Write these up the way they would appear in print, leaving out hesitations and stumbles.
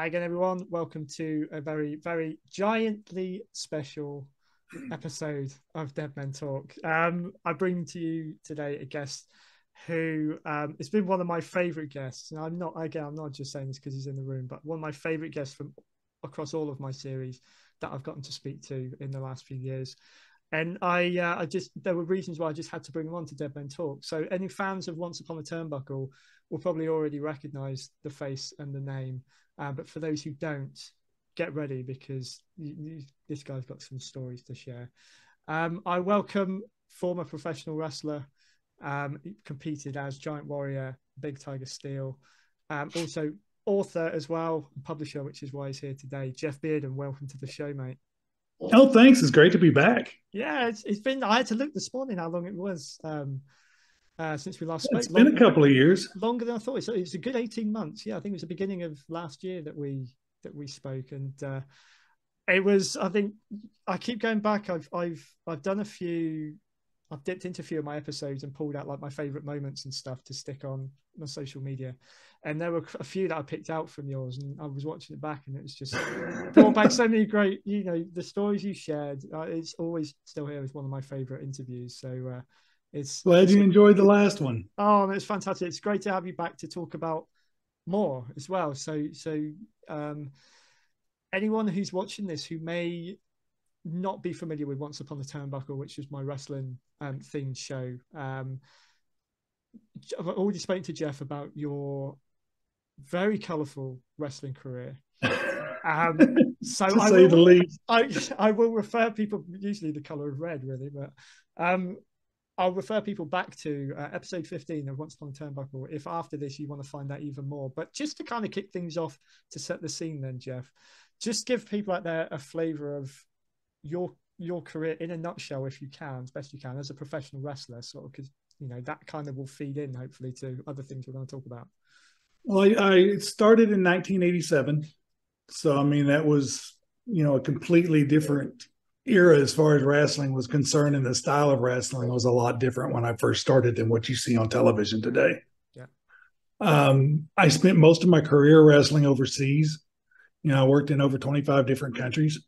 Hi again, everyone. Welcome to a very, very giantly special episode of Dead Men Talk. I bring to you today a guest who it's been one of my favourite guests. And I'm not just saying this because he's in the room, but one of my favourite guests from across all of my series that I've gotten to speak to in the last few years. And there were reasons why I just had to bring him on to Dead Men Talk. So any fans of Once Upon a Turnbuckle will probably already recognise the face and the name. But for those who don't, get ready because this guy's got some stories to share. I welcome former professional wrestler, he competed as Giant Warrior, Big Tiger Steele, also author as well, publisher, which is why he's here today. Jeff Bearden, welcome to the show, mate. Oh, thanks. It's great to be back. Yeah, it's been, I had to look this morning how long it was since we last spoke. It's been a couple of years. Longer than I thought. So it's a good 18 months. Yeah, I think it was the beginning of last year that we spoke. And it was, I think, I keep going back. I've done a few, I've dipped into a few of my episodes and pulled out like my favorite moments and stuff to stick on my social media. And there were a few that I picked out from yours, and I was watching it back, and it was just brought back so many great, you know, the stories you shared. It's always still here as one of my favorite interviews. So it's glad you enjoyed the last one. Oh, it's fantastic. It's great to have you back to talk about more as well. So anyone who's watching this who may not be familiar with Once Upon a Turnbuckle, which is my wrestling themed show. I've already spoken to Jeff about your very colourful wrestling career. So I will refer people, usually the colour of red, really, but I'll refer people back to episode 15 of Once Upon a Turnbuckle if after this you want to find out even more. But just to kind of kick things off to set the scene then, Jeff, just give people out there a flavour of your career in a nutshell, if you can, as best you can, as a professional wrestler, sort of, because you know that kind of will feed in hopefully to other things we're going to talk about. Well, I started in 1987, so I mean that was, you know, a completely different era as far as wrestling was concerned, and the style of wrestling was a lot different when I first started than what you see on television today. Yeah, I spent most of my career wrestling overseas. You know, I worked in over 25 different countries.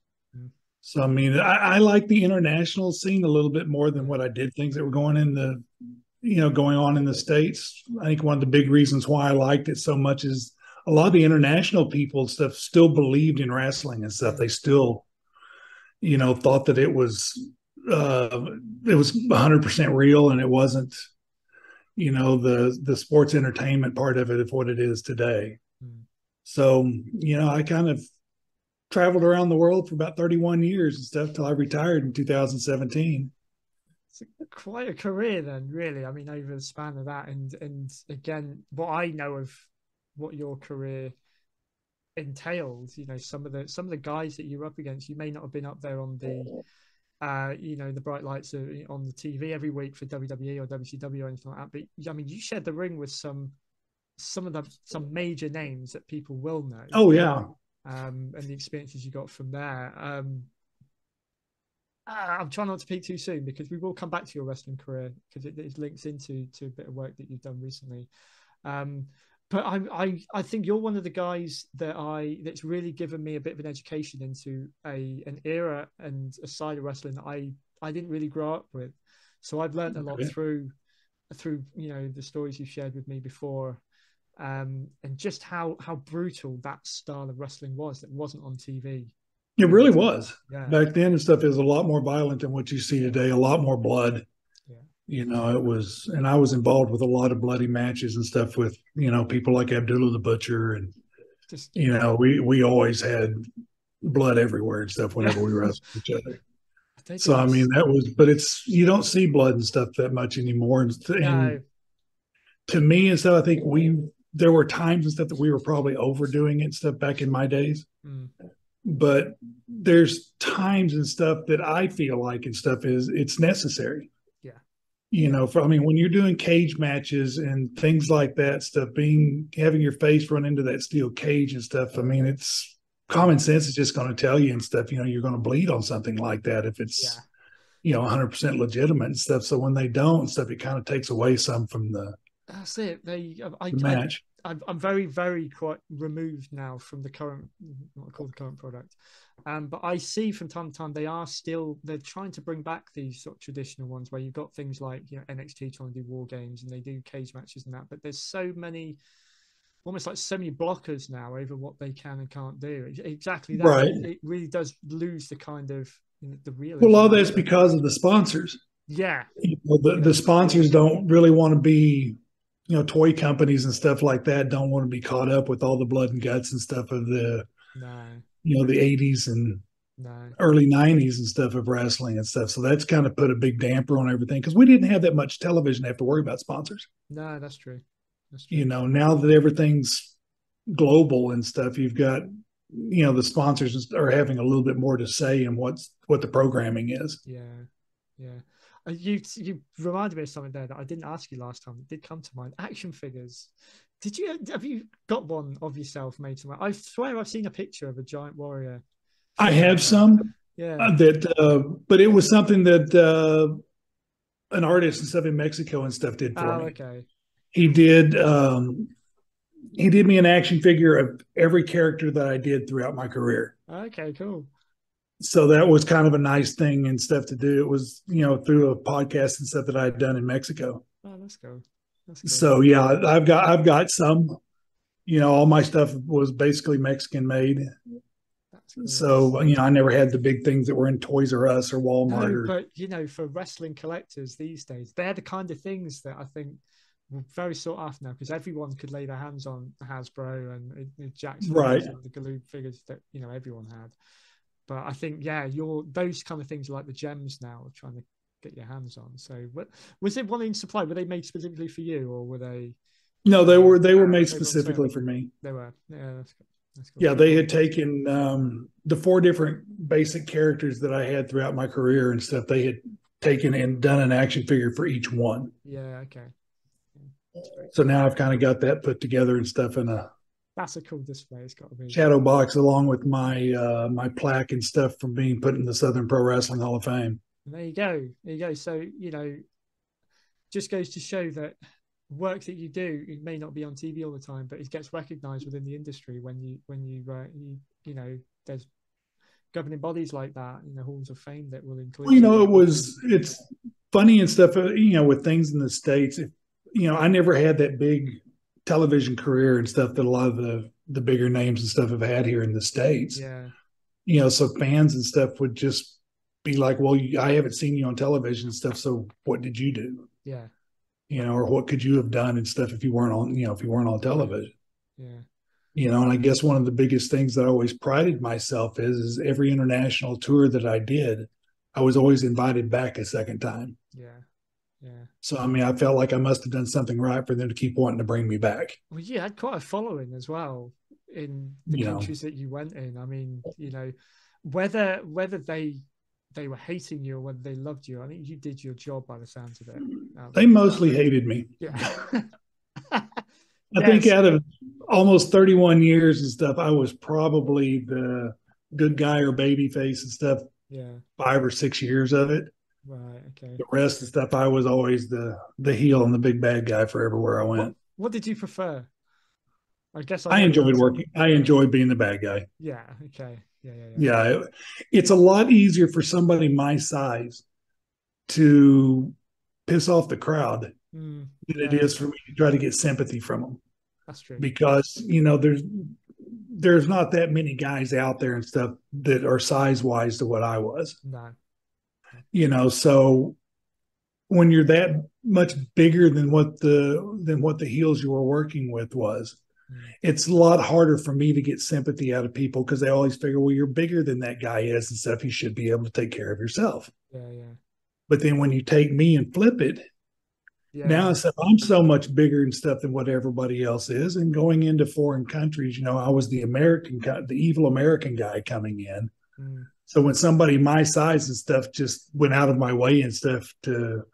So, I mean, I like the international scene a little bit more than what I did things that were going on in the States. I think one of the big reasons why I liked it so much is a lot of the international people and stuff still believed in wrestling and stuff. They still, you know, thought that it was 100% real, and it wasn't, you know, the sports entertainment part of it of what it is today. So, you know, I kind of traveled around the world for about 31 years and stuff till I retired in 2017. It's quite a career then, really. I mean, over the span of that, and again, what I know of what your career entailed, you know, some of the guys that you were up against, you may not have been up there on the you know, the bright lights on the TV every week for WWE or WCW or anything like that, but I mean, you shared the ring with some major names that people will know. Oh yeah. And the experiences you got from there. I'm trying not to peek too soon because we will come back to your wrestling career because it links into a bit of work that you've done recently. But I think you're one of the guys that's really given me a bit of an education into an era and a side of wrestling that I didn't really grow up with. So I've learned a lot through you know, the stories you've shared with me before. And just how brutal that style of wrestling was that wasn't on TV. It really was. Yeah. Back then and stuff, it was a lot more violent than what you see today, a lot more blood. Yeah. You know, it was, and I was involved with a lot of bloody matches and stuff with, you know, people like Abdullah the Butcher, and just, you know, we always had blood everywhere and stuff whenever we wrestled each other. So, I mean, that was, but it's, you don't see blood and stuff that much anymore. And to me and stuff, I think there were times and stuff that we were probably overdoing it and stuff back in my days. Mm. But there's times and stuff that I feel like and stuff is it's necessary. Yeah. You know, I mean, when you're doing cage matches and things like that stuff, having your face run into that steel cage and stuff, I mean, it's common sense is just going to tell you and stuff, you know, you're going to bleed on something like that if it's, you know, 100% legitimate and stuff. So when they don't and stuff, it kind of takes away some from the match. I'm very, very quite removed now from the current, what I call the current product. But I see from time to time, they are still, they're trying to bring back these sort of traditional ones where you've got things like, you know, NXT trying to do war games and they do cage matches and that, but there's so many, almost like so many blockers now over what they can and can't do. Exactly that. Right. It really does lose the kind of, you know, the real. Well, all that's because of the sponsors. Yeah. You know, the sponsors don't really want to be, you know, toy companies and stuff like that don't want to be caught up with all the blood and guts and stuff of the, you know, the 80s and early 90s and stuff of wrestling and stuff. So that's kind of put a big damper on everything because we didn't have that much television to have to worry about sponsors. No, that's true. That's true. You know, now that everything's global and stuff, you've got, you know, the sponsors are having a little bit more to say in what the programming is. Yeah, yeah. You reminded me of something there that I didn't ask you last time. It did come to mind. Action figures. Have you got one of yourself made somewhere? I swear I've seen a picture of a Giant Warrior. I have some. Yeah. But it was something that an artist and stuff in Mexico and stuff did for me. Okay. He did me an action figure of every character that I did throughout my career. Okay, cool. So that was kind of a nice thing and stuff to do. It was, you know, through a podcast and stuff that I had done in Mexico. Oh, let's go. So yeah, I've got some, you know, all my stuff was basically Mexican made. So, you know, I never had the big things that were in Toys R Us or Walmart. No, but you know, for wrestling collectors these days, they're the kind of things that I think were very sought after now because everyone could lay their hands on Hasbro and Jackson, right? And the Galoob figures that, you know, everyone had. But I think, yeah, those kind of things are like the gems now of trying to get your hands on. So was it one in supply? Were they made specifically for you or were they? No, they were made specifically for me. They were. Yeah, that's cool. Yeah, they had taken the four different basic characters that I had throughout my career and stuff. They had taken and done an action figure for each one. Yeah, okay. Yeah, so now I've kind of got that put together and stuff in a... That's a cool display. It's got to be shadow box along with my my plaque and stuff from being put in the Southern Pro Wrestling Hall of Fame. And there you go. There you go. So, you know, just goes to show that work that you do, it may not be on TV all the time, but it gets recognized within the industry when you there's governing bodies like that, you know, halls of fame that will include. Well, you know, it's funny and stuff. You know, with things in the States, you know, I never had that big television career and stuff that a lot of the bigger names and stuff have had here in the States. Yeah. You know, so fans and stuff would just be like, well, I haven't seen you on television and stuff, so what did you do? Yeah. You know, or what could you have done and stuff if you weren't on television? Yeah. You know, and I guess one of the biggest things that I always prided myself is every international tour that I did, I was always invited back a second time. Yeah. Yeah. So, I mean, I felt like I must have done something right for them to keep wanting to bring me back. Well, you had quite a following as well in the countries that you went in. I mean, you know, whether they were hating you or whether they loved you, I mean, you did your job by the sounds of it. They mostly hated me. Yeah. I think out of almost 31 years and stuff, I was probably the good guy or baby face and stuff. Yeah. 5 or 6 years of it. Right. Okay. The rest of the stuff, I was always the heel and the big bad guy for everywhere I went. What did you prefer? I guess I enjoyed working. I enjoyed being the bad guy. Yeah. Okay. Yeah. It's a lot easier for somebody my size to piss off the crowd than it is for me to try to get sympathy from them. That's true. Because, you know, there's not that many guys out there and stuff that are size wise to what I was. No. You know, so when you're that much bigger than what the heels you were working with was, it's a lot harder for me to get sympathy out of people because they always figure, well, you're bigger than that guy is and stuff. You should be able to take care of yourself. Yeah, yeah. But then when you take me and flip it, now it's like, I'm so much bigger and stuff than what everybody else is. And going into foreign countries, you know, I was the evil American guy coming in. Mm. So when somebody my size and stuff just went out of my way and stuff to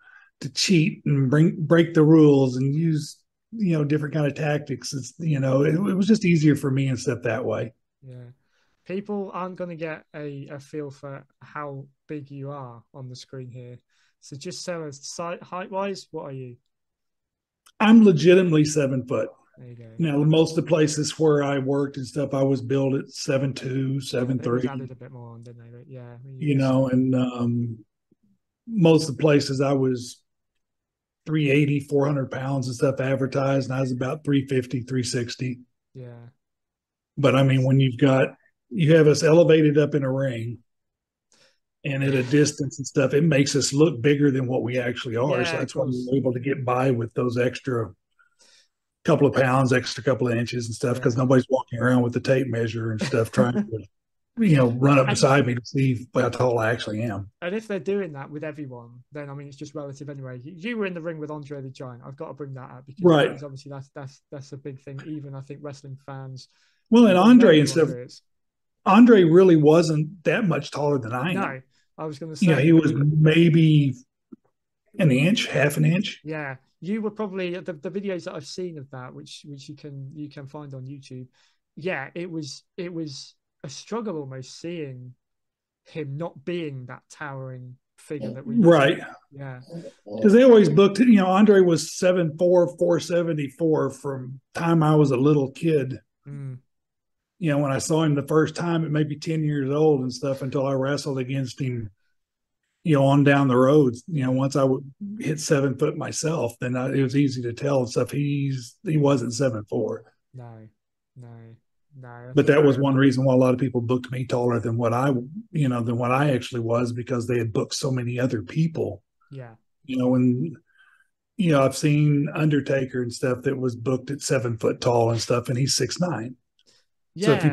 cheat and break the rules and use, you know, different kind of tactics, it's, you know, it was just easier for me and stuff that way. Yeah. People aren't going to get a feel for how big you are on the screen here. So just so as height-wise, what are you? I'm legitimately 7 foot. There you go. Now, most of the places where I worked and stuff, I was billed at 7.2, 7.3. They added a bit more on, didn't they? But yeah. You know, and most of the places I was 380, 400 pounds and stuff advertised, and I was about 350, 360. Yeah. But I mean, when you've got, you have us elevated up in a ring and at a distance and stuff, it makes us look bigger than what we actually are. Yeah, so that's why we're able to get by with those extra couple of pounds, extra couple of inches and stuff, because nobody's walking around with the tape measure and stuff trying to, you know, run up beside me to see how tall I actually am. And if they're doing that with everyone, then I mean, it's just relative anyway. You were in the ring with Andre the Giant. I've got to bring that up because obviously that's a big thing. Even I think wrestling fans. Well, and Andre and stuff. Andre really wasn't that much taller than I am. No, I was going to say. Yeah, he was maybe an inch, half an inch. Yeah, you were probably the videos that I've seen of that, which you can find on YouTube. Yeah, it was a struggle almost seeing him not being that towering figure that we right. Yeah, because they always booked. You know, Andre was 7'4", 474 from time I was a little kid. Mm. You know, when I saw him the first time at maybe 10 years old and stuff until I wrestled against him, you know, on down the road, you know, once I would hit 7 foot myself, then it was easy to tell and stuff. He wasn't 7'4". No. But that was one reason why a lot of people booked me taller than what I, you know, than what I actually was, because they had booked so many other people. Yeah. You know, and, you know, I've seen Undertaker and stuff that was booked at 7 foot tall and stuff, and he's 6'9". Yeah. So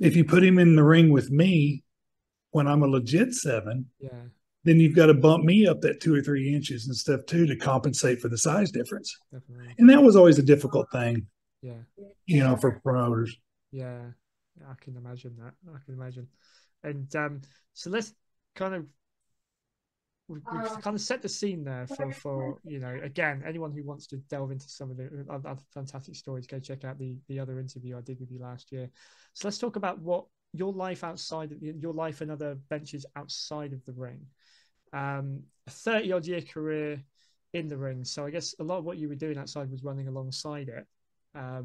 if you put him in the ring with me when I'm a legit 7, then you've got to bump me up that 2 or 3 inches and stuff too to compensate for the size difference. Definitely. And that was always a difficult thing. Yeah. You know, for promoters. Yeah. I can imagine that. And so let's kind of we've kind of set the scene there for you know, again, anyone who wants to delve into some of the other fantastic stories, go check out the other interview I did with you last year. So let's talk about what your life outside of your life and other ventures outside of the ring. A 30-odd year career in the ring. So I guess a lot of what you were doing outside was running alongside it.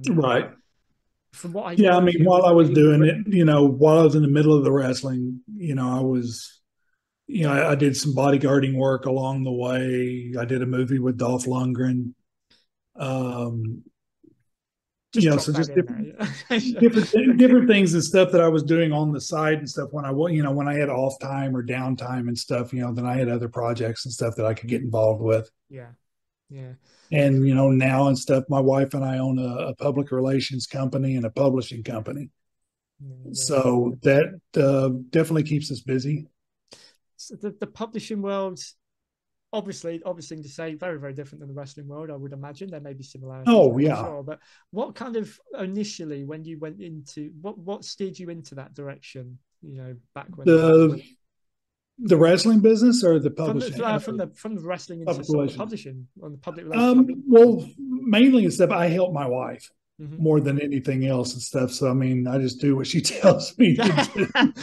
Right. From what I I mean, while I was doing it, you know, while I was in the middle of the wrestling, you know, I did some bodyguarding work along the way. I did a movie with Dolph Lundgren. You know, so just different things and stuff that I was doing on the side and stuff when I had off time or downtime and stuff, you know, then I had other projects and stuff that I could get involved with. Yeah. Yeah. And, you know, now and stuff, my wife and I own a public relations company and a publishing company. Yeah. So that definitely keeps us busy. So the publishing world, obviously to say, very, very different than the wrestling world, I would imagine. There may be similarities. Oh, yeah. Sure. But what kind of initially when you went into, what steered you into that direction, you know, back when? The wrestling business or the publishing? From the wrestling into the publishing, on the public relations. Well, mainly and stuff, I help my wife. Mm-hmm. More than anything else and stuff. So, I mean, I just do what she tells me to do.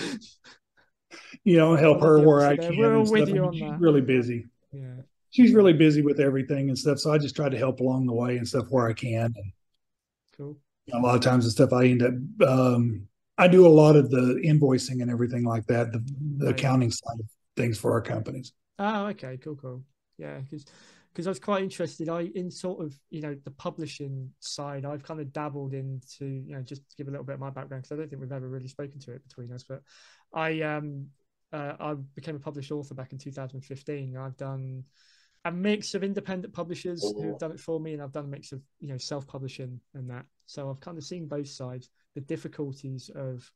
You know, help her where I can. We're all with you on that. She's really busy. Yeah, she's really busy with everything and stuff. So I just try to help along the way and stuff where I can. And, cool. You know, a lot of times and stuff, I end up. I do a lot of the invoicing and everything like that, the accounting side of things for our companies. Oh, okay, cool. Yeah, because I was quite interested. The publishing side, I've kind of dabbled into, you know, just to give a little bit of my background because I don't think we've ever really spoken to it between us, but I became a published author back in 2015. I've done a mix of independent publishers who've done it for me, and I've done a mix of, you know, self-publishing and that. So I've kind of seen both sides, the difficulties of,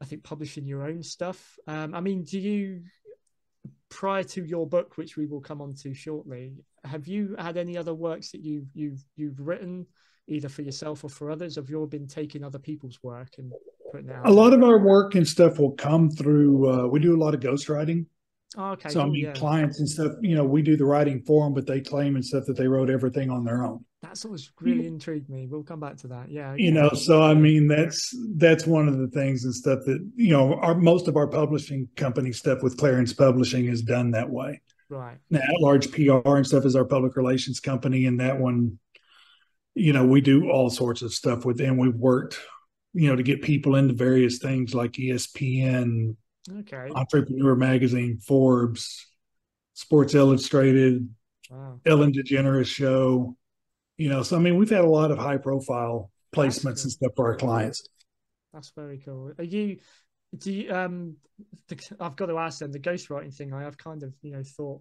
I think, publishing your own stuff. I mean, do you, prior to your book, which we will come on to shortly, have you had any other works that you've written, either for yourself or for others? Have you all been taking other people's work and putting out? A lot of our work and stuff will come through, we do a lot of ghostwriting. Oh, okay. So I mean, clients and stuff, you know, we do the writing for them, but they claim and stuff that they wrote everything on their own. That's always really intrigued me. We'll come back to that. Yeah. Okay. You know, so I mean, that's one of the things and stuff that, you know, most of our publishing company stuff with Clarence Publishing is done that way. Right. Now, At Large PR and stuff is our public relations company, and that one, you know, we do all sorts of stuff with them. We've worked, you know, to get people into various things like ESPN, okay, Entrepreneur Magazine, Forbes, Sports Illustrated, wow, Ellen DeGeneres Show. You know, so I mean, we've had a lot of high profile placements and stuff for our clients. That's very cool. Are you, do you, I've got to ask them, the ghostwriting thing, I have kind of, you know, thought,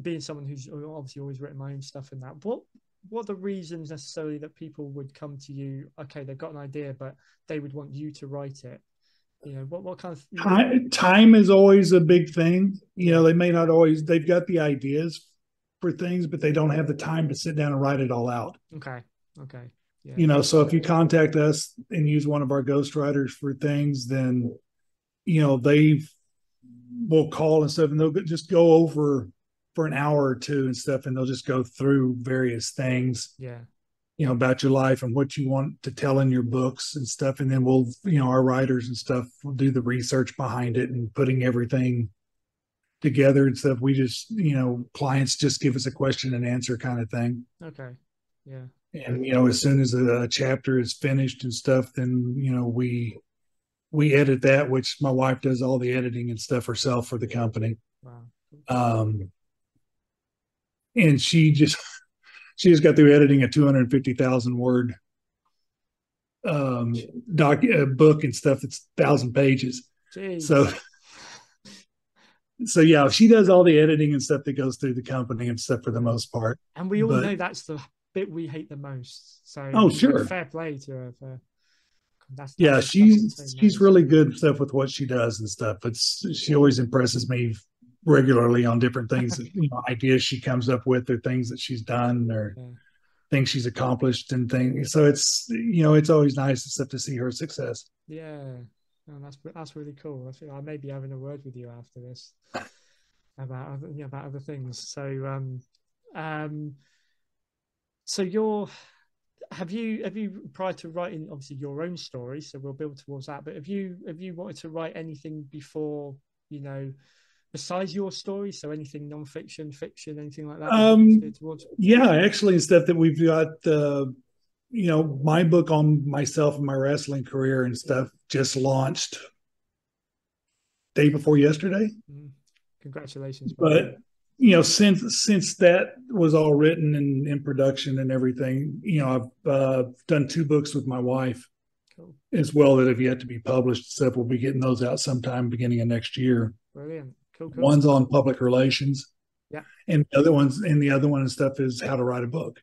being someone who's obviously always written my own stuff and that, what are the reasons necessarily that people would come to you? Okay, they've got an idea, but they would want you to write it. You know, what kind of time is always a big thing. You know, they may not always, they've got the ideas for things, but they don't have the time to sit down and write it all out. Okay. Okay. Yeah. You know, so if you contact us and use one of our ghostwriters for things, then, you know, they will call and stuff and they'll just go over for an hour or two and stuff, and they'll just go through various things, yeah, you know, about your life and what you want to tell in your books and stuff. And then we'll, you know, our writers and stuff will do the research behind it and putting everything together and stuff. We just, you know, clients just give us a question and answer kind of thing. Okay. Yeah. And, you know, as soon as a chapter is finished and stuff, then, you know, we edit that, which my wife does all the editing and stuff herself for the company. Wow. And she just got through editing a 250,000 word book and stuff. It's 1,000 pages. Jeez. So yeah, she does all the editing and stuff that goes through the company and stuff for the most part. And we all know that's the bit we hate the most. So sure, fair play to her. She's really good stuff with what she does and stuff. She always impresses me regularly on different things that, you know, ideas she comes up with or things that she's done or things she's accomplished and things. So it's, you know, it's always nice and stuff to see her success. Yeah. Oh, that's really cool. I think I may be having a word with you after this about other things. So, so have you prior to writing obviously your own story, so we'll build towards that, but have you wanted to write anything before, you know, besides your story, so anything non-fiction, fiction, anything like that? Yeah, actually, and stuff that we've got, you know, my book on myself and my wrestling career and stuff just launched day before yesterday. Congratulations. But, you know, since that was all written and in production and everything, you know, I've done 2 books with my wife as well that have yet to be published. So we'll be getting those out sometime beginning of next year. Brilliant. Cool. One's on public relations, yeah, and the other one and stuff is how to write a book.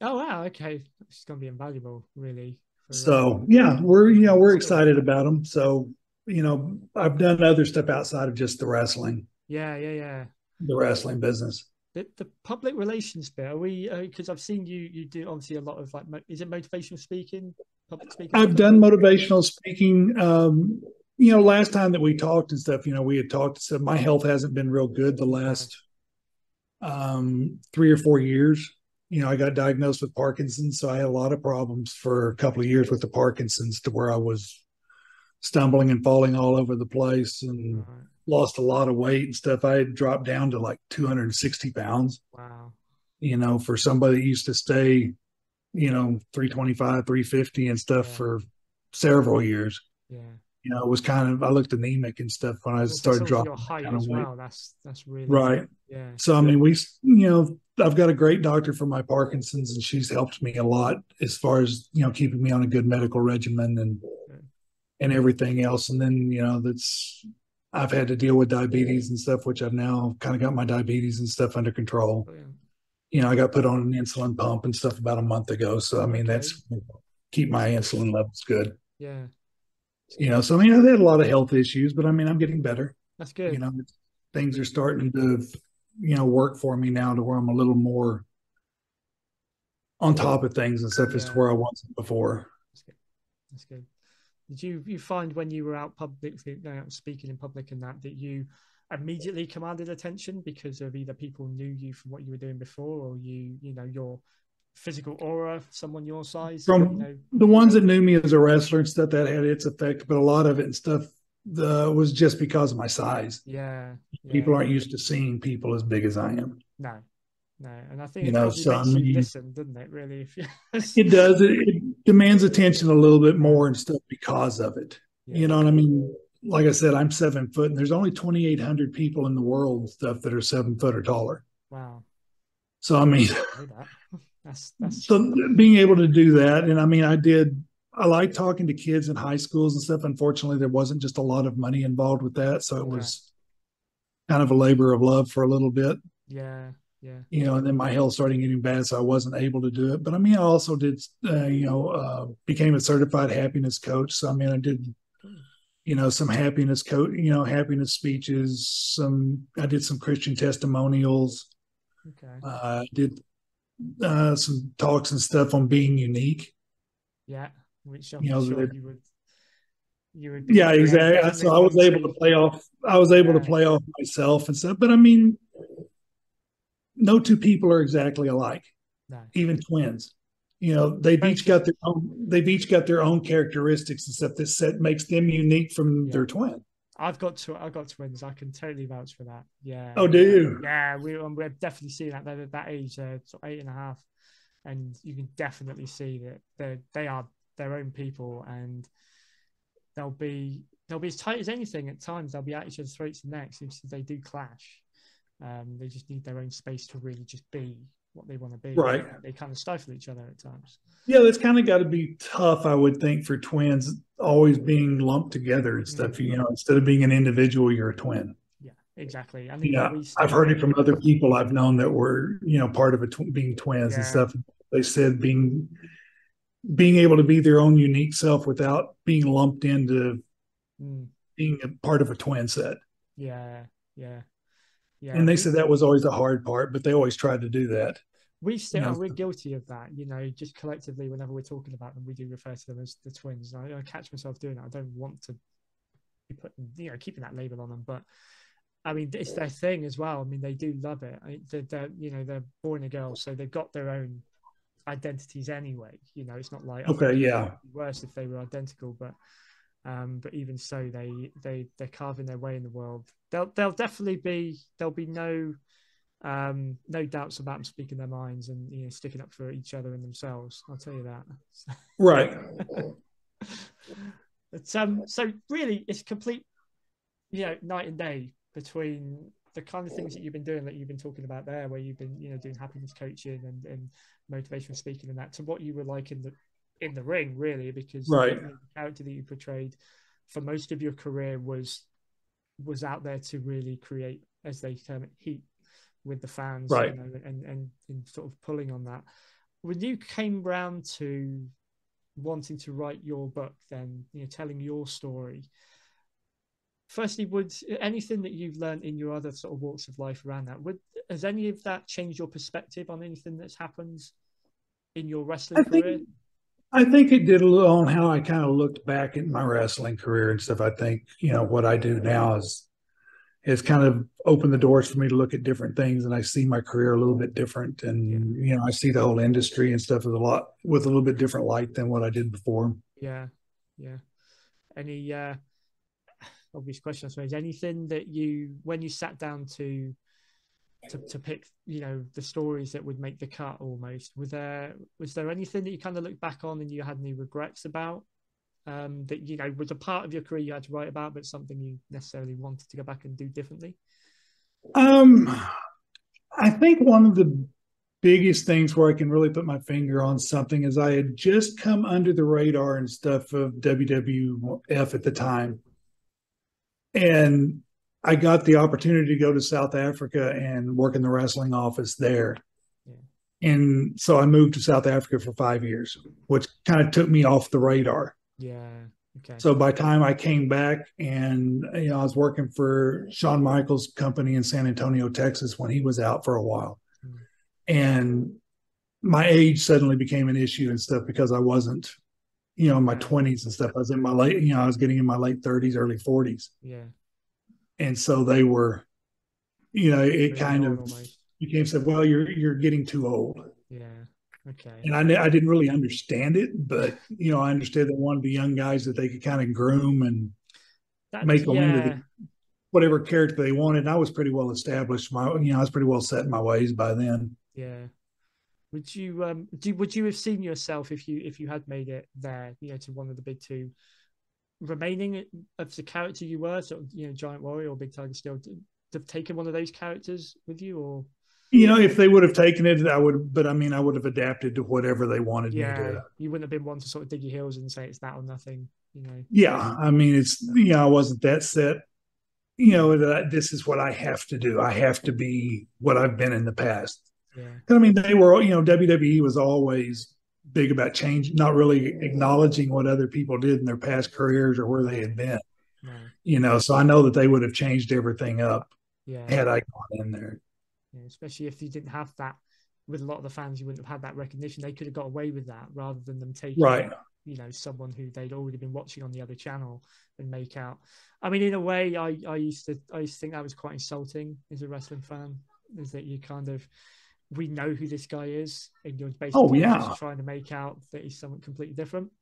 Oh wow, okay, it's going to be invaluable, really. So yeah, we're excited about them. So you know, I've done other stuff outside of just the wrestling. Yeah. The wrestling business. The public relations bit. Are we? Because I've seen you do obviously a lot of like, is it motivational speaking? Public speaking. I've done motivational speaking. You know, last time that we talked and stuff, you know, we had talked, so my health hasn't been real good the last 3 or 4 years. You know, I got diagnosed with Parkinson's, so I had a lot of problems for a couple of years with the Parkinson's to where I was stumbling and falling all over the place and lost a lot of weight and stuff. I had dropped down to like 260 pounds. Wow. You know, for somebody that used to stay, you know, 325, 350 and stuff for several years. Yeah. You know, it was kind of, I looked anemic and stuff when I started dropping. Your height as well. That's really right. Yeah. So I mean, you know, I've got a great doctor for my Parkinson's, and she's helped me a lot as far as, you know, keeping me on a good medical regimen and everything else. And then, you know, I've had to deal with diabetes and stuff, which I've now kind of got my diabetes and stuff under control. Brilliant. You know, I got put on an insulin pump and stuff about a month ago. So I mean, that's keep my insulin levels good. Yeah. You know, so I mean, I've had a lot of health issues, but I mean, I'm getting better. That's good. You know, things are starting to, you know, work for me now to where I'm a little more on top of things and stuff as to where I wasn't before. That's good. Did you find when you were out publicly, speaking in public and that you immediately commanded attention because of either people knew you from what you were doing before or you know, your physical aura, someone your size? From, you know, the ones that knew me as a wrestler and stuff, that had its effect, but a lot of it and stuff was just because of my size. Yeah. People aren't used to seeing people as big as I am. No. No, and I think it makes you listen, doesn't it? Really, if you... It does. It demands attention a little bit more and stuff because of it. Yeah. You know what I mean? Like I said, I'm 7 foot, and there's only 2,800 people in the world and stuff that are 7 foot or taller. Wow. So I mean, that's so being able to do that, and I mean, I like talking to kids in high schools and stuff. Unfortunately, there wasn't just a lot of money involved with that, so it was kind of a labor of love for a little bit. Yeah. Yeah. You know, and then my health started getting bad, so I wasn't able to do it. But I mean, I also did, became a certified happiness coach. So I mean, I did, some happiness speeches. I did some Christian testimonials. Okay. I did some talks and stuff on being unique. Yeah, which I'm sure you would. Yeah, exactly. So I was able to play off. I was able to play off myself and stuff. But I mean, no two people are exactly alike, even twins. You know, they've each got their own characteristics and stuff that makes them unique from their twin. I've got twins. I can totally vouch for that. Yeah. Oh, do you? Yeah, we're definitely seeing that. They're at that age, sort of 8 and a half, and you can definitely see that they are their own people, and they'll be as tight as anything at times. They'll be at each other's throats and necks if they do clash. They just need their own space to really just be what they want to be. Right. They kind of stifle each other at times. Yeah, that's kind of got to be tough, I would think, for twins always being lumped together and stuff. You know, instead of being an individual, you're a twin. Yeah, exactly. I mean, I've heard it from other people I've known that were, part of being twins and stuff. They said being able to be their own unique self without being lumped into being a part of a twin set. Yeah, yeah. Yeah, and they said that was always the hard part, but they always tried to do that. We're guilty of that, just collectively whenever we're talking about them, we do refer to them as the twins. I catch myself doing that. I don't want to be putting, keeping that label on them, but I mean, it's their thing as well. I mean, they do love it. They're born a girl, so they've got their own identities anyway. It's not like, it'd be worse if they were identical, but even so, they're carving their way in the world. They'll definitely be. There'll be no doubts about them speaking their minds and sticking up for each other and themselves. I'll tell you that. Right. But so really, it's complete. Night and day between the kind of things that you've been doing, that you've been talking about there, where you've been doing happiness coaching and motivational speaking and that, to what you were like in the ring, really, because the character that you portrayed for most of your career was out there to really create, as they term it, heat with the fans, and sort of pulling on that. When you came round to wanting to write your book, then telling your story, firstly, would anything that you've learned in your other sort of walks of life around that, has any of that changed your perspective on anything that's happened in your wrestling career? I think it did a little on how I kind of looked back at my wrestling career and stuff. I think, what I do now is kind of opened the doors for me to look at different things. And I see my career a little bit different. And, I see the whole industry and stuff with a little bit different light than what I did before. Yeah. Yeah. Any obvious question, I suppose. Anything that you, when you sat down to pick, the stories that would make the cut, almost, was there anything that you kind of looked back on and you had any regrets about, that was a part of your career you had to write about, but something you necessarily wanted to go back and do differently? I think one of the biggest things where I can really put my finger on something is I had just come under the radar and stuff of WWF at the time, and I got the opportunity to go to South Africa and work in the wrestling office there. Yeah. And so I moved to South Africa for 5 years, which kind of took me off the radar. Yeah. Okay. So by the time I came back, and, I was working for Shawn Michaels' company in San Antonio, Texas, when he was out for a while. Mm. And my age suddenly became an issue and stuff, because I wasn't, in my 20s and stuff. I was in my late, I was getting in my late 30s, early 40s. Yeah. And so they were, it kind of became said, well, you're getting too old. Yeah. Okay. And I didn't really understand it, but, I understood they wanted the young guys that they could kind of groom and make them into whatever character they wanted. And I was pretty well established. I was pretty well set in my ways by then. Yeah. Would you have seen yourself if you had made it there, you know, to one of the big two, remaining of the character you were, sort of, you know, Giant Warrior or Big Tiger Steele, to have taken one of those characters with you? Or, you know, if they would have taken it, I would. But I mean, I would have adapted to whatever they wanted me to. You wouldn't have been one to sort of dig your heels and say it's that or nothing, you know. Yeah, I mean, it's, you know, I wasn't that set. You know, that this is what I have to do. I have to be what I've been in the past. Yeah. I mean, they were, you know, WWE was always big about change, not really acknowledging what other people did in their past careers or where they had been. Yeah. You know, so I know that they would have changed everything up had I gone in there. Yeah, especially if you didn't have that with a lot of the fans, you wouldn't have had that recognition. They could have got away with that rather than them taking, you know, someone who they'd already been watching on the other channel and make out. I mean, in a way, I used to think that was quite insulting as a wrestling fan, is that you kind of, we know who this guy is, and you're basically just trying to make out that he's someone completely different.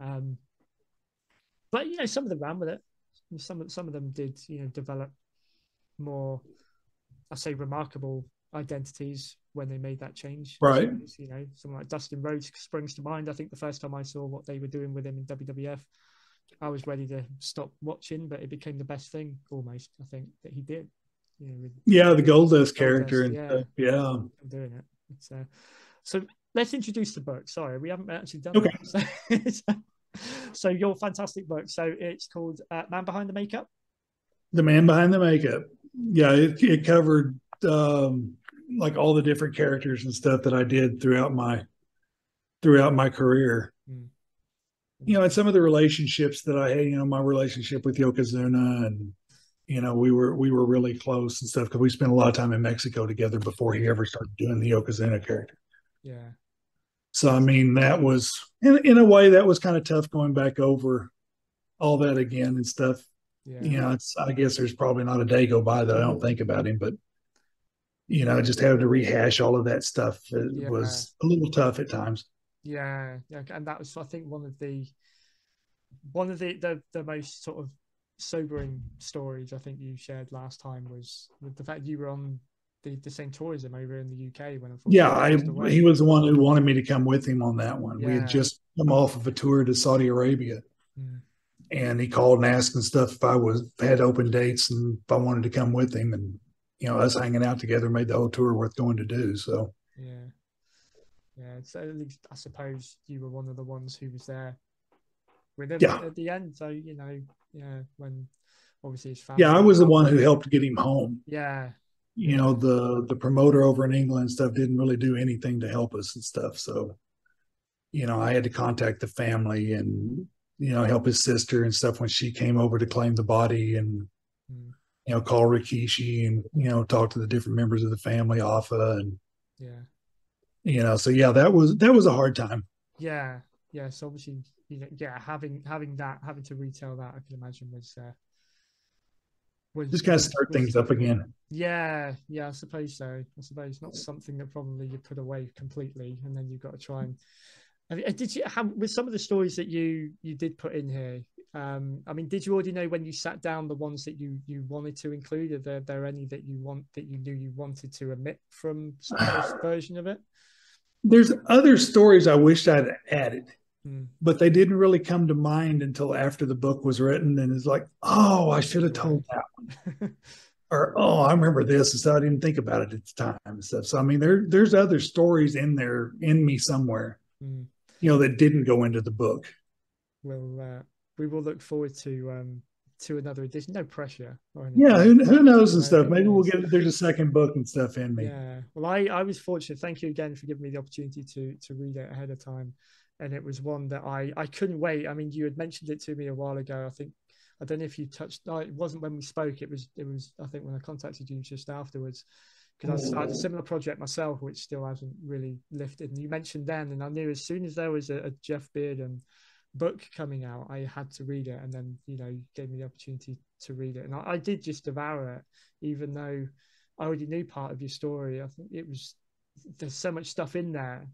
But, you know, some of them ran with it. Some of them did, you know, develop more, I say, remarkable identities when they made that change. Right. You know, someone like Dustin Rhodes springs to mind. I think the first time I saw what they were doing with him in WWF, I was ready to stop watching, but it became the best thing almost, I think, that he did. You know, with, the Goldust character. And I'm doing it. So let's introduce the book. Sorry, we haven't actually done that. So your fantastic book. So it's called Man Behind the Makeup? The Man Behind the Makeup. Yeah, it covered like all the different characters and stuff that I did throughout my career. Mm. You know, and some of the relationships that I had, you know, my relationship with Yokozuna, and, you know, we were really close and stuff because we spent a lot of time in Mexico together before he ever started doing the Yokozuna character. Yeah. So, I mean, that was, in a way, that was kind of tough going back over all that again and stuff. Yeah. You know, it's, I guess there's probably not a day go by that I don't think about him, but, you know, just having to rehash all of that stuff was a little tough at times. Yeah, and that was, I think, one of the most sort of sobering stories I think you shared last time was with the fact you were on the same tourism over in the UK when he was the one who wanted me to come with him on that one. Yeah. We had just come off of a tour to Saudi Arabia. Mm. And he called and asked and stuff if I had open dates and if I wanted to come with him. And, you know, us hanging out together made the whole tour worth going to do. So, yeah. So I suppose you were one of the ones who was there with him at the end. So, you know, when obviously his family. Yeah, I was the one who helped get him home. Yeah. You know, the promoter over in England and stuff didn't really do anything to help us and stuff. So, you know, I had to contact the family and, you know, help his sister and stuff when she came over to claim the body, and, you know, call Rikishi and, you know, talk to the different members of the family, Afa, and, you know, so that was a hard time. Yeah. Yeah. So obviously, you know, having to retell that, I can imagine was just kind of start things up again. Yeah. Yeah. I suppose so. I suppose not something that probably you put away completely, and then you've got to try and, did you have, with some of the stories that you did put in here, I mean, did you already know when you sat down the ones that you wanted to include? Are there any that you knew you wanted to omit from some version of it? There's other stories I wished I'd added, but they didn't really come to mind until after the book was written, and it's like, oh, I should have told that one. Or, oh, I remember this, and so I didn't think about it at the time and stuff. So I mean, there's other stories in there in me somewhere. Mm. You know, that didn't go into the book. Well, we will look forward to another edition. No pressure. Who knows and stuff. Maybe we'll get, there's a second book and stuff in me. Yeah. Well, I was fortunate. Thank you again for giving me the opportunity to read it ahead of time. And it was one that I couldn't wait. I mean, you had mentioned it to me a while ago. I think, I don't know if you touched, no, it wasn't when we spoke. It was, I think, when I contacted you just afterwards. Because I had a similar project myself, which still hasn't really lifted. And you mentioned then, and I knew as soon as there was a Jeff Bearden book coming out, I had to read it. And then, you know, you gave me the opportunity to read it. And I did just devour it, even though I already knew part of your story. I think it was, there's so much stuff in there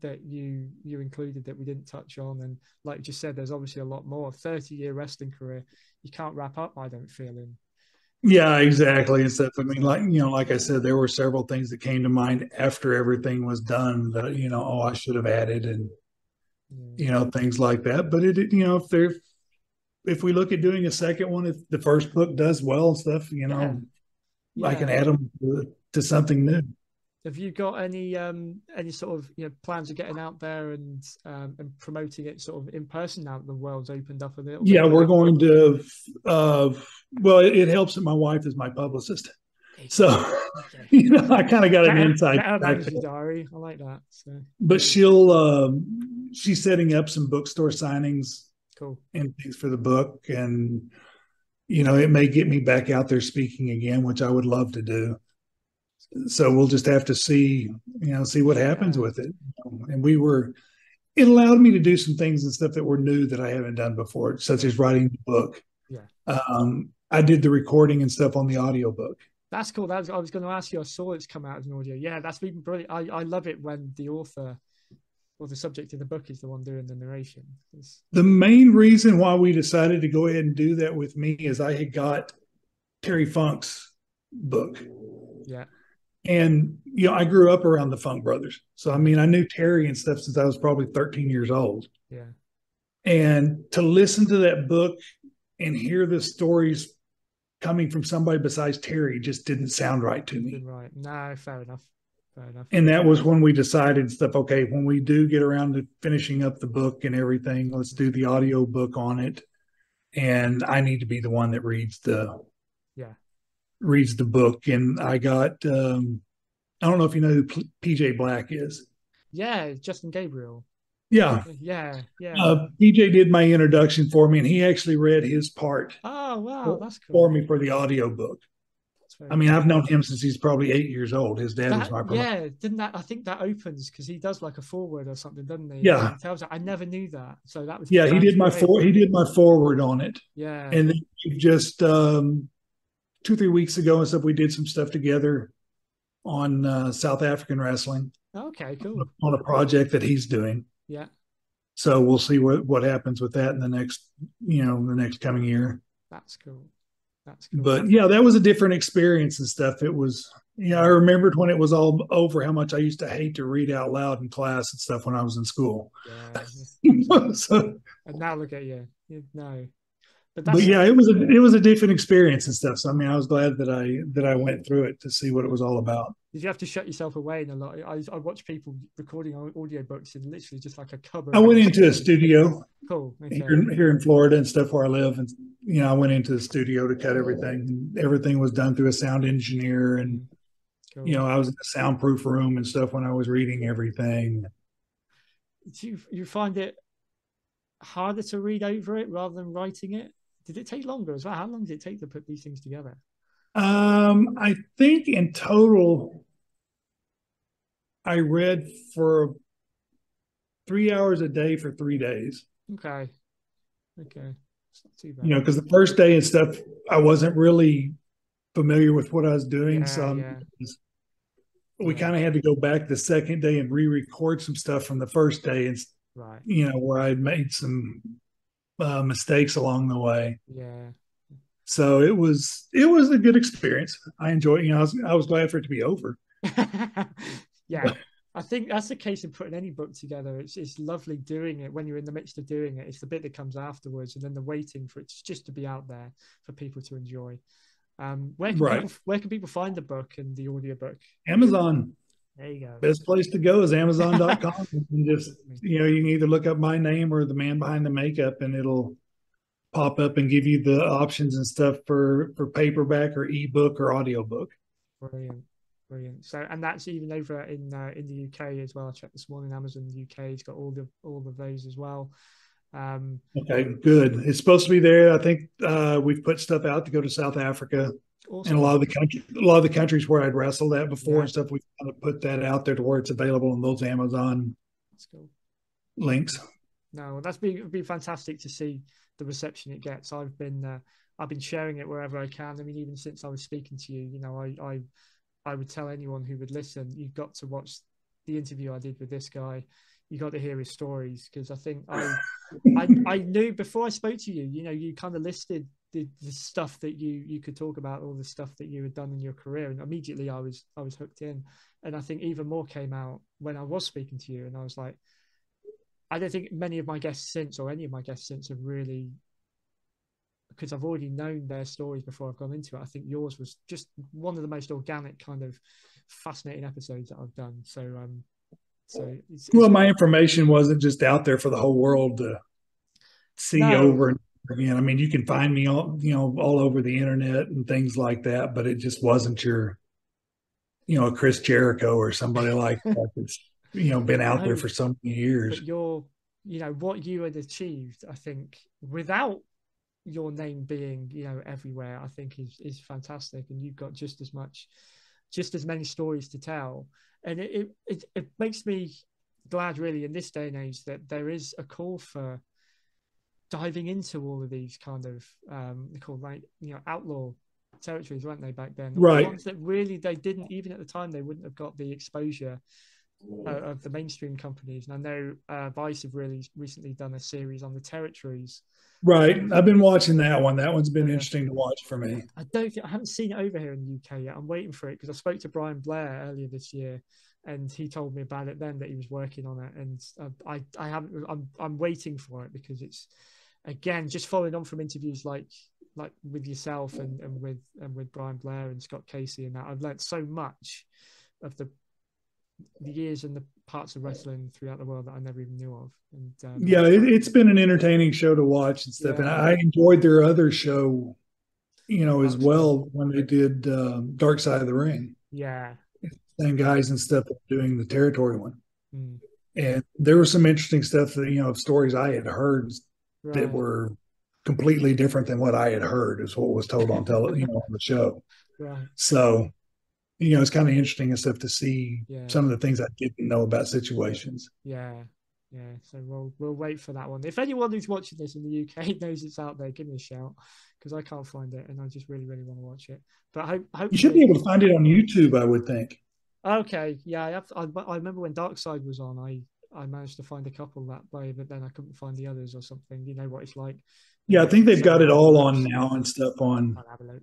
that you included that we didn't touch on. And like you just said, there's obviously a lot more. 30-year wrestling career, you can't wrap up, I don't feel, in Yeah, exactly. And stuff. I mean, like I said, there were several things that came to mind after everything was done that, oh, I should have added, and, things like that. But it, if we look at doing a second one, if the first book does well and stuff, yeah. I can add them to something new. Have you got any sort of plans of getting out there and promoting it sort of in person now that the world's opened up a little bit? Yeah, we're going to. Well, it helps that my wife is my publicist, so okay. I kind of got an insight. Diary, I like that. So. But she's setting up some bookstore signings, cool, and things for the book, and it may get me back out there speaking again, which I would love to do. So we'll just have to see, see what happens with it. And it allowed me to do some things and stuff that were new that I haven't done before, such as writing the book. Yeah. I did the recording and stuff on the audiobook. That's cool. I was going to ask you, I saw it's come out as an audio. Yeah, that's been brilliant. I love it when the author or the subject of the book is the one doing the narration. The main reason why we decided to go ahead and do that with me is I had got Terry Funk's book. Yeah. And, I grew up around the Funk Brothers. So, I mean, I knew Terry and stuff since I was probably 13 years old. Yeah. And to listen to that book and hear the stories coming from somebody besides Terry just didn't sound right to me. Right. No, fair enough. Fair enough. And that was when we decided stuff, okay, when we do get around to finishing up the book and everything, let's do the audio book on it. And I need to be the one that reads the book. And I got I don't know if you know who PJ Black is. Yeah, Justin Gabriel. Yeah. PJ did my introduction for me, and he actually read his part. Oh wow, that's cool. For me for the audio book. I mean, I've known him since he's probably 8 years old. His dad was my promoter. Yeah, I think that opens because he does like a foreword or something, doesn't he? Yeah. He tells it. I never knew that. So that was he did my foreword on it. Yeah. And then he just 2-3 weeks ago and stuff, we did some stuff together on South African wrestling. Okay, cool. On a project that he's doing. Yeah. So we'll see what happens with that in the next, the next coming year. That's cool. That's cool. But yeah, that was a different experience and stuff. It was, I remembered when it was all over how much I used to hate to read out loud in class and stuff when I was in school. Yeah. And now look at you. No. But yeah, it was a different experience and stuff. So I mean, I was glad that I went through it to see what it was all about. Did you have to shut yourself away in a lot? I watch people recording audiobooks in literally just like a cupboard. I went into a studio. Cool. Okay. Here in Florida and stuff where I live, and I went into the studio to cut everything. And everything was done through a sound engineer, and cool. I was in a soundproof room and stuff when I was reading everything. Do you find it harder to read over it rather than writing it? Did it take longer as well? How long did it take to put these things together? I think in total, I read for 3 hours a day for 3 days. Okay. It's not too bad. Because the first day and stuff, I wasn't really familiar with what I was doing. We kind of had to go back the second day and re-record some stuff from the first day. And, right. Where I had made some mistakes along the way. Yeah. So it was a good experience. I enjoyed it. I was glad for it to be over. Yeah. I think that's the case of putting any book together. It's lovely doing it when you're in the midst of doing it. It's the bit that comes afterwards, and then the waiting for it just to be out there for people to enjoy. Where can people find the book and the audiobook? Amazon. There you go. Best place to go is Amazon.com. And just, you can either look up my name or the Man Behind the Makeup, and it'll pop up and give you the options and stuff for paperback or ebook or audiobook. Brilliant. So, and that's even over in the UK as well. I checked this morning, Amazon UK has got all of those as well. Okay, good. It's supposed to be there. I think we've put stuff out to go to South Africa. Awesome. And a lot of the countries where I'd wrestled at before and stuff, we kind of put that out there to where it's available on those Amazon links. No, that's been fantastic to see the reception it gets. I've been sharing it wherever I can. I mean, even since I was speaking to you, I would tell anyone who would listen, you've got to watch the interview I did with this guy. you got to hear his stories, because I think I knew before I spoke to you, you know, you kind of listed the stuff that you could talk about, all the stuff that you had done in your career, and immediately I was hooked in. And I think even more came out when I was speaking to you, and I was like, I don't think many of my guests since, or any of my guests since, have really, because I've already known their stories before I've gone into it. I think yours was just one of the most organic, kind of fascinating episodes that I've done. So, it's well, my information wasn't just out there for the whole world to see over and over again. I mean, you can find me all over the internet and things like that, but it just wasn't your, Chris Jericho or somebody like that that's, been out there for so many years. But what you had achieved, I think, without your name being, everywhere, I think is fantastic. And you've got just as many stories to tell. And it makes me glad, really, in this day and age, that there is a call for diving into all of these kind of, they're called, like, outlaw territories, weren't they, back then? Right. The ones that really, they didn't, even at the time, they wouldn't have got the exposure of the mainstream companies. And I know Vice have really recently done a series on the territories. Right. I've been watching that one. That one's been interesting to watch for me. I haven't seen it over here in the UK yet. I'm waiting for it, because I spoke to Brian Blair earlier this year, and he told me about it then, that he was working on it. And I haven't, I'm waiting for it, because it's, again, just following on from interviews like with yourself and with Brian Blair and Scott Casey and that. I've learned so much of the years and the parts of wrestling throughout the world that I never even knew of. And it's been an entertaining show to watch and stuff. Yeah. And I enjoyed their other show, as well, when they did Dark Side of the Ring. Yeah. Same guys and stuff doing the territory one. Mm. And there was some interesting stuff that, stories I had heard that were completely different than what I had heard is what was told on on the show. Right. So, it's kind of interesting and stuff to see some of the things I didn't know about situations. Yeah. Yeah. So we'll wait for that one. If anyone who's watching this in the UK knows it's out there, give me a shout, because I can't find it and I just really, really want to watch it. But hopefully you should be able to find it on YouTube, I would think. Okay. Yeah. I remember when Dark Side was on, I managed to find a couple that way, but then I couldn't find the others or something. You know what it's like. Yeah. I think they've got it all on now and stuff on. I'll have a look.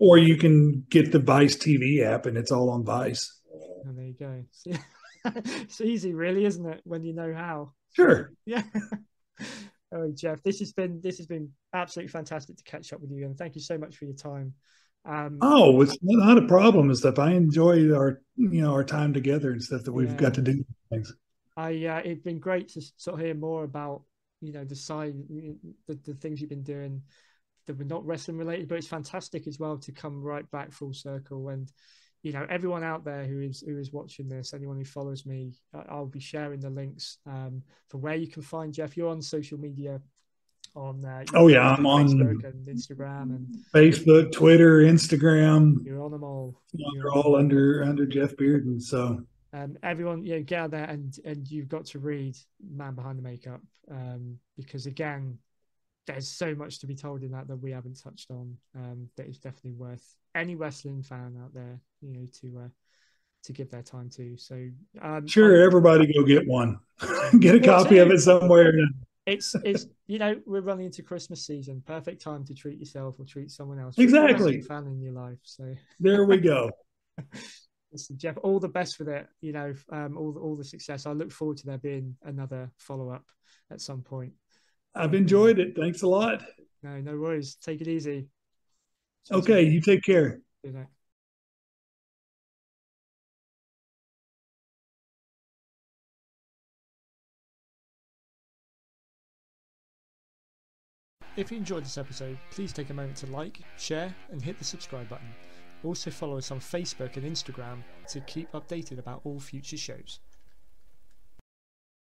Or you can get the Vice TV app, and it's all on Vice. Oh, there you go. It's easy, really, isn't it? When you know how. Sure. Yeah. Oh, Jeff, this has been absolutely fantastic to catch up with you, and thank you so much for your time. It's not a problem and stuff. I enjoy our our time together and stuff that we've got to do things. It's been great to sort of hear more about the side, the things you've been doing that were not wrestling related, but it's fantastic as well to come right back full circle. And everyone out there who is watching this, anyone who follows me, I'll be sharing the links for where you can find Jeff. You're on social media on I'm on Facebook and Instagram and Facebook, Twitter, Instagram. You're on them all. You're all under Jeff Bearden. So everyone, get out there and you've got to read Man Behind the Makeup, because again, there's so much to be told in that we haven't touched on, that is definitely worth any wrestling fan out there, to give their time to. So everybody go get one. Get a copy of it somewhere. It's we're running into Christmas season. Perfect time to treat yourself or treat someone else. Exactly. Fan in your life. So there we go. Listen, Jeff, all the best with it. All the success. I look forward to there being another follow up at some point. I've enjoyed it. Thanks a lot. No worries. Take it easy. Okay, you take care. Good night. If you enjoyed this episode, please take a moment to like, share, and hit the subscribe button. Also follow us on Facebook and Instagram to keep updated about all future shows.